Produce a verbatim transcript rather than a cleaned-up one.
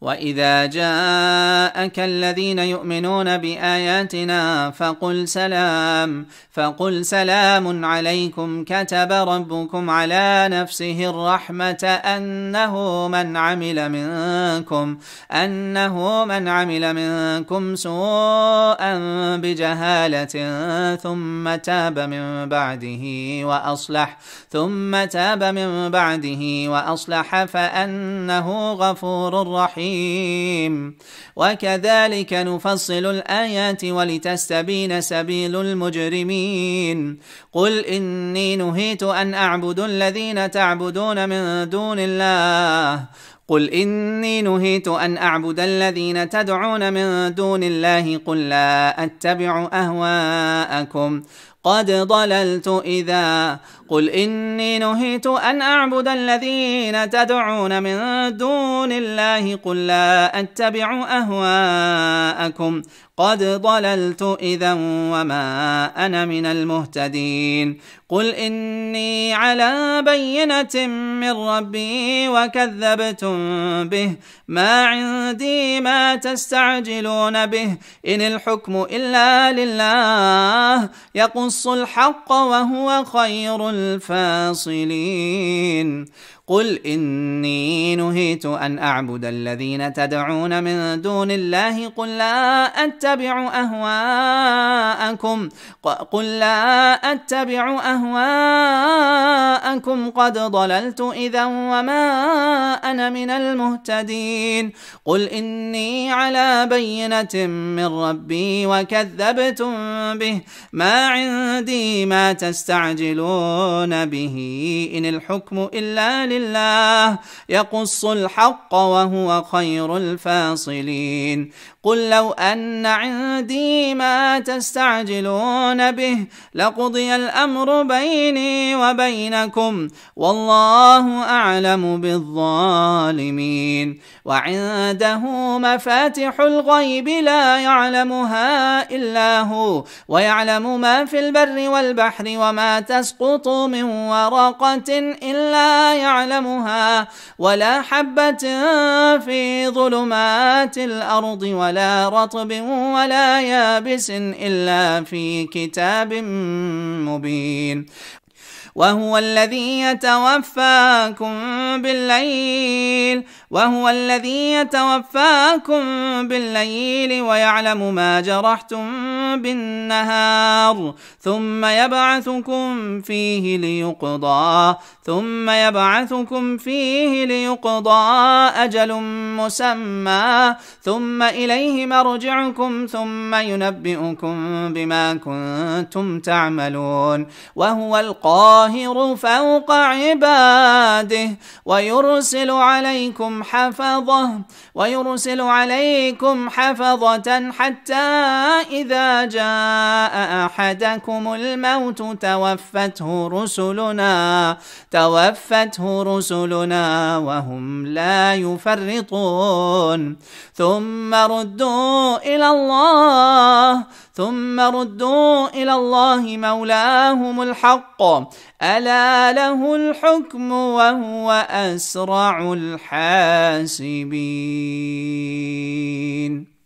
وإذا جاءك الذين يؤمنون بآياتنا فقل سلام فقل سلام عليكم كتب ربكم على نفسه الرحمة أنه من عمل منكم أنه من عمل منكم سوءا بجهالة ثم تاب من بعده وأصلح ثم تاب من بعده وأصلح فأنه غفور رحيم. وكذلك نفصل الآيات ولتستبين سبيل المجرمين. قل إني نهيت أن أعبد الذين تعبدون من دون الله قل إني نهيت أن أعبد الذين تدعون من دون الله قل لا أتبع أهواءكم قد ضللت إذا قل إني نهيت أن أعبد الذين تدعون من دون الله قل لا أتبع أهواءكم قد ضللت إذا وما أنا من المهتدين. قل إني على بينة من ربي وكذبتم به ما عندي ما تستعجلون به إن الحكم إلا لله يقص الحق وهو خير الفاصلين. قل إني نهيت أن أعبد الذين تدعون من دون الله قل لا أتبع أهواءكم قل لا أتبع أهواءكم قد ضللت إذا وما أنا من المهتدين. قل إني على بينة من ربي وكذبتم به ما عندي ما تستعجلون به إن الحكم إلا لله الله يقص الحق وهو خير الفاصلين. قل لو أن عندي ما تستعجلون به لقضي الأمر بيني وبينكم والله أعلم بالظالمين. وعنده مفاتح الغيب لا يعلمها إلا هو ويعلم ما في البر والبحر وما تسقط من ورقة إلا يعلمها ولا حبة في ظلمات الأرض ولا رطب ولا يابس إلا في كتاب مبين. وهو الذي يتوفاكم بالليل وهو الذي يتوفاكم بالليل ويعلم ما جرحتم بالنهار ثم يبعثكم فيه ليقضى ثم يبعثكم فيه ليقضى أجل مسمى ثم إليه مرجعكم ثم ينبئكم بما كنتم تعملون. وهو القاهر فوق عباده ويرسل عليكم حفظة ويرسل عليكم حفظة حتى إذا جاء أحدكم الموت توفته رسلنا توفته رسلنا وهم لا يفرطون. ثم ردوا إلى الله ثم ردوا إلى الله مولاهم الحق ألا له الحكم وهو أسرع الحاسبين.